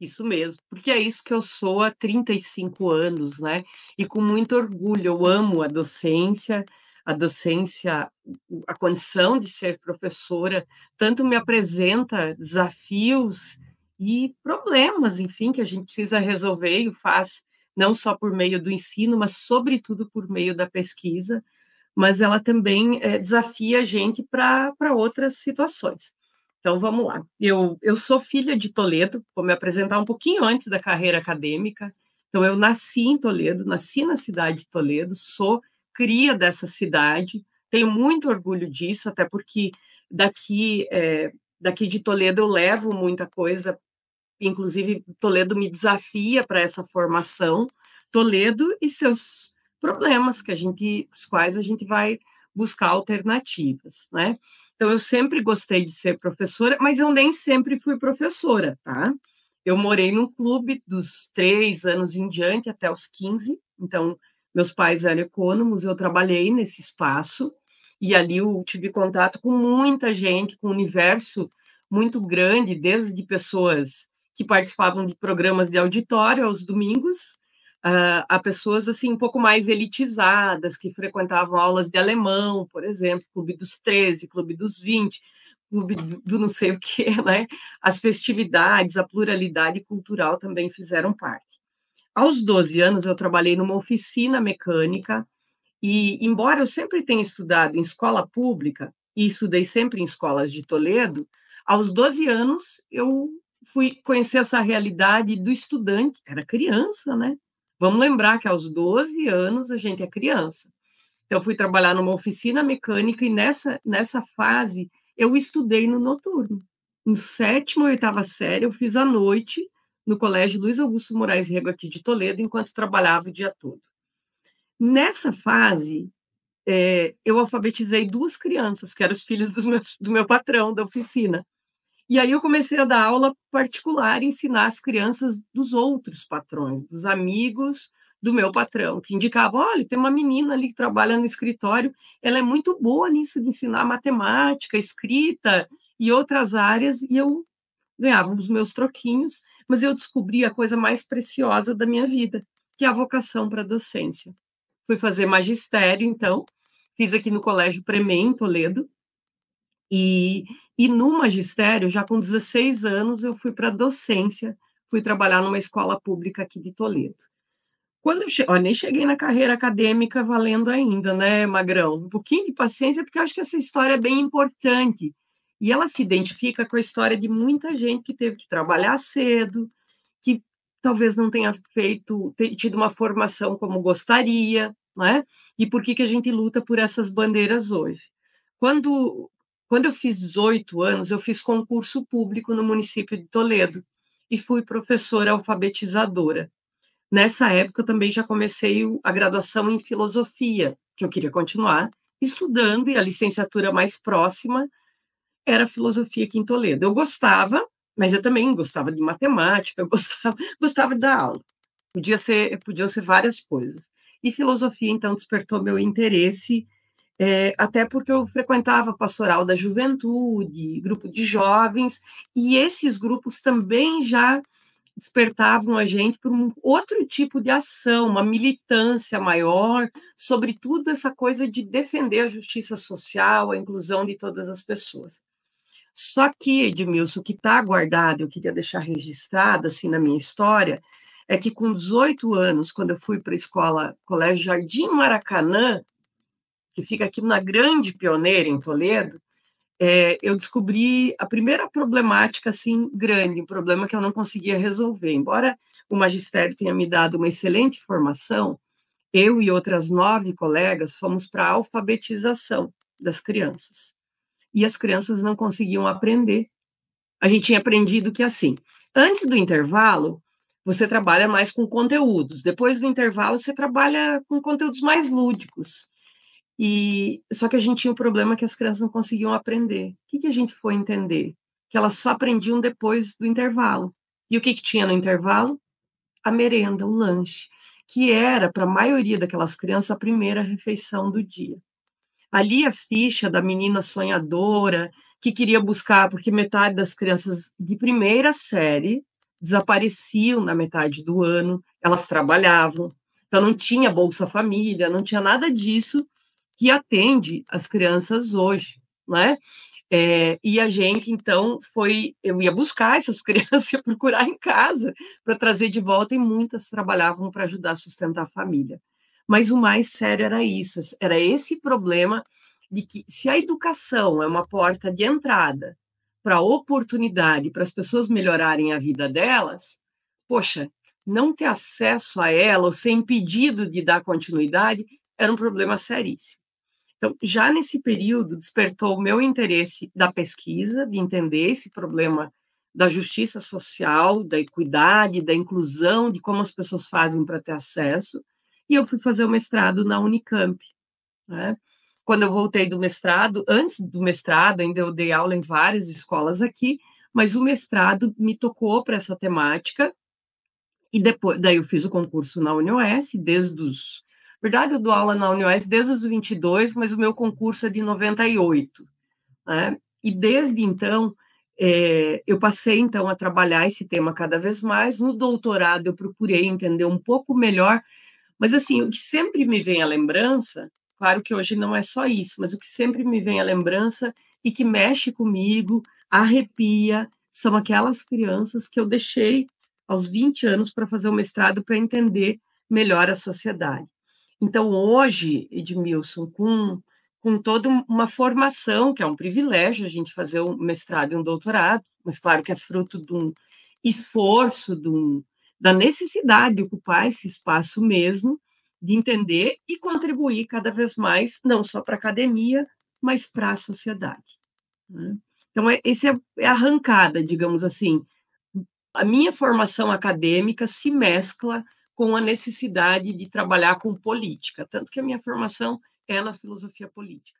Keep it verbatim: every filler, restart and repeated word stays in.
Isso mesmo, porque é isso que eu sou há trinta e cinco anos, né? E com muito orgulho, eu amo a docência, a docência, a condição de ser professora, tanto me apresenta desafios e problemas, enfim, que a gente precisa resolver e faz não só por meio do ensino, mas sobretudo por meio da pesquisa, mas ela também é, desafia a gente para outras situações. Então, vamos lá. Eu, eu sou filha de Toledo, vou me apresentar um pouquinho antes da carreira acadêmica. Então, eu nasci em Toledo, nasci na cidade de Toledo, sou cria dessa cidade, tenho muito orgulho disso, até porque daqui, é, daqui de Toledo eu levo muita coisa, inclusive Toledo me desafia para essa formação, Toledo e seus problemas, que a gente, os quais a gente vai buscar alternativas, né? Então, eu sempre gostei de ser professora, mas eu nem sempre fui professora, tá? Eu morei num clube dos três anos em diante, até os quinze, então, meus pais eram econômicos, eu trabalhei nesse espaço, e ali eu tive contato com muita gente, com um universo muito grande, desde pessoas que participavam de programas de auditório aos domingos, uh, a pessoas, assim, um pouco mais elitizadas, que frequentavam aulas de alemão, por exemplo, Clube dos treze, Clube dos vinte, Clube do não sei o quê, né? As festividades, a pluralidade cultural também fizeram parte. Aos doze anos, eu trabalhei numa oficina mecânica e, embora eu sempre tenha estudado em escola pública e estudei sempre em escolas de Toledo, aos doze anos, eu fui conhecer essa realidade do estudante. Era criança, né? Vamos lembrar que aos doze anos a gente é criança. Então, eu fui trabalhar numa oficina mecânica e nessa, nessa fase eu estudei no noturno. No sétimo e oitava série eu fiz à noite no Colégio Luiz Augusto Moraes Rego aqui de Toledo, enquanto trabalhava o dia todo. Nessa fase, é, eu alfabetizei duas crianças, que eram os filhos dos meus, do meu patrão da oficina. E aí eu comecei a dar aula particular e ensinar as crianças dos outros patrões, dos amigos do meu patrão, que indicavam, olha, tem uma menina ali que trabalha no escritório, ela é muito boa nisso de ensinar matemática, escrita e outras áreas, e eu ganhava os meus troquinhos, mas eu descobri a coisa mais preciosa da minha vida, que é a vocação para a docência. Fui fazer magistério, então, fiz aqui no Colégio Premento Toledo, e... E no magistério, já com dezesseis anos, eu fui para a docência, fui trabalhar numa escola pública aqui de Toledo. Quando eu che... Ó, nem cheguei na carreira acadêmica valendo ainda, né, Magrão? Um pouquinho de paciência, porque eu acho que essa história é bem importante. E ela se identifica com a história de muita gente que teve que trabalhar cedo, que talvez não tenha feito, tido uma formação como gostaria, né? E por que que a gente luta por essas bandeiras hoje? Quando... Quando eu fiz dezoito anos, eu fiz concurso público no município de Toledo e fui professora alfabetizadora. Nessa época, eu também já comecei a graduação em filosofia, que eu queria continuar estudando, e a licenciatura mais próxima era filosofia aqui em Toledo. Eu gostava, mas eu também gostava de matemática, eu gostava, gostava da aula. Podia ser, podiam ser várias coisas. E filosofia, então, despertou meu interesse. É, até porque eu frequentava pastoral da juventude, grupo de jovens, e esses grupos também já despertavam a gente para um outro tipo de ação, uma militância maior, sobretudo essa coisa de defender a justiça social, a inclusão de todas as pessoas. Só que, Edmilson, o que está guardado, eu queria deixar registrado assim na minha história, é que com dezoito anos, quando eu fui para a escola Colégio Jardim Maracanã, que fica aqui na Grande Pioneira, em Toledo, é, eu descobri a primeira problemática, assim, grande, um problema que eu não conseguia resolver. Embora o magistério tenha me dado uma excelente formação, eu e outras nove colegas fomos para a alfabetização das crianças. E as crianças não conseguiam aprender. A gente tinha aprendido que, assim, antes do intervalo, você trabalha mais com conteúdos. Depois do intervalo, você trabalha com conteúdos mais lúdicos. E, só que a gente tinha um problema que as crianças não conseguiam aprender. O que, que a gente foi entender? Que elas só aprendiam depois do intervalo. E o que, que tinha no intervalo? A merenda, o lanche, que era, para a maioria daquelas crianças, a primeira refeição do dia. Ali a ficha da menina sonhadora, que queria buscar, porque metade das crianças de primeira série desapareciam na metade do ano, elas trabalhavam, então não tinha Bolsa Família, não tinha nada disso que atende as crianças hoje, né? É, e a gente, então, foi... Eu ia buscar essas crianças, ia procurar em casa para trazer de volta, e muitas trabalhavam para ajudar a sustentar a família. Mas o mais sério era isso, era esse problema de que, se a educação é uma porta de entrada para oportunidade, para as pessoas melhorarem a vida delas, poxa, não ter acesso a ela ou ser impedido de dar continuidade era um problema seríssimo. Então, já nesse período, despertou o meu interesse da pesquisa, de entender esse problema da justiça social, da equidade, da inclusão, de como as pessoas fazem para ter acesso, e eu fui fazer o mestrado na Unicamp, né? Quando eu voltei do mestrado, antes do mestrado, ainda eu dei aula em várias escolas aqui, mas o mestrado me tocou para essa temática, e depois, daí eu fiz o concurso na Unioest, desde os... Na verdade, eu dou aula na Unioest desde os vinte e dois, mas o meu concurso é de noventa e oito. Né? E desde então, é, eu passei então a trabalhar esse tema cada vez mais. No doutorado eu procurei entender um pouco melhor, mas assim, o que sempre me vem à lembrança, claro que hoje não é só isso, mas o que sempre me vem à lembrança e que mexe comigo, arrepia, são aquelas crianças que eu deixei aos vinte anos para fazer o mestrado para entender melhor a sociedade. Então, hoje, Edmilson, com, com toda uma formação, que é um privilégio a gente fazer um mestrado e um doutorado, mas claro que é fruto de um esforço, de um, da necessidade de ocupar esse espaço mesmo, de entender e contribuir cada vez mais, não só para a academia, mas para a sociedade. Né? Então, é, essa é a arrancada, digamos assim. A minha formação acadêmica se mescla com a necessidade de trabalhar com política, tanto que a minha formação é na filosofia política.